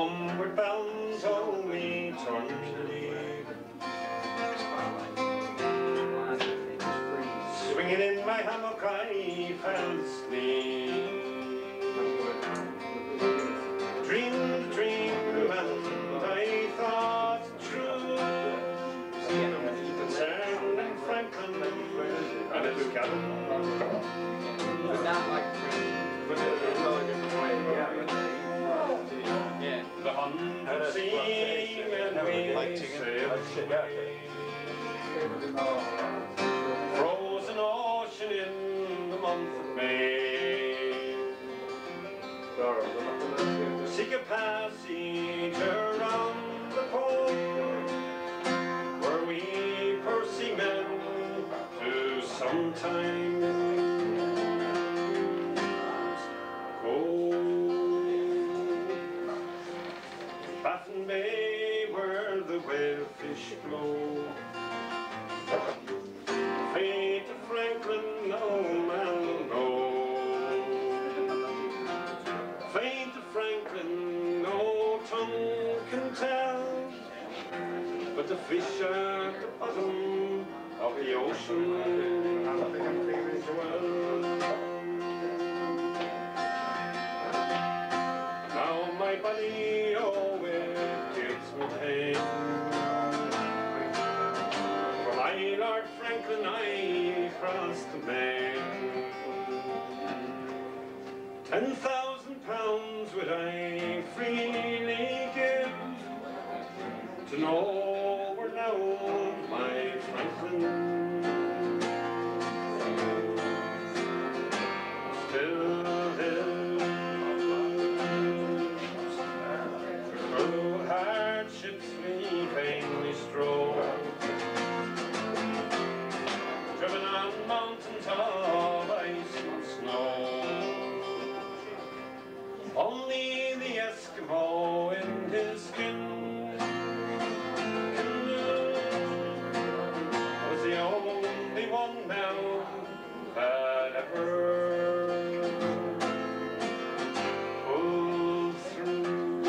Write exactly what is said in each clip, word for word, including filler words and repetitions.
Homeward bound, so we turn to leave. Swinging in my hammock, I fell asleep. Dreamed a dream, and I thought true, concerning Franklin and his cabin. The hundred seamen we like sailed away, frozen ocean in the month of May. Seek a passage around the pole, where we poor seamen do sometimes go. Baffin Bay, where the whale fish blow. The fate of Franklin, no man knows. The fate of Franklin, no tongue can tell. But the fish at the bottom of the ocean dwell. Now my body, oh, from my Lord Franklin I crossed the bay. Ten thousand pounds would I freely give to know where now my Franklin. Still mountains of ice and snow, only the Eskimo in his skin was the only one now that ever pulled through.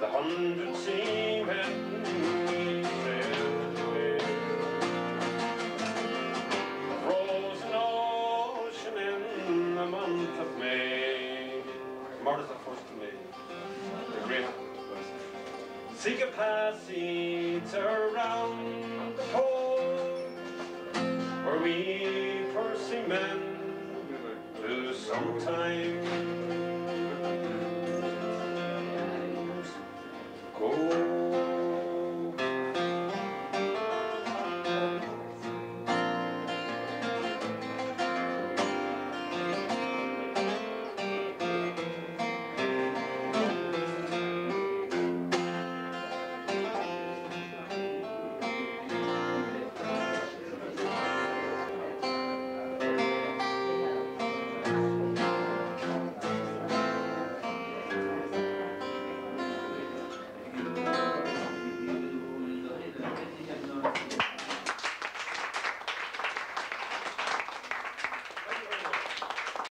The hundred seamen of May, tomorrow's the first of May. Great. Seek a passage around the pole, where we poor seamen do sometimes.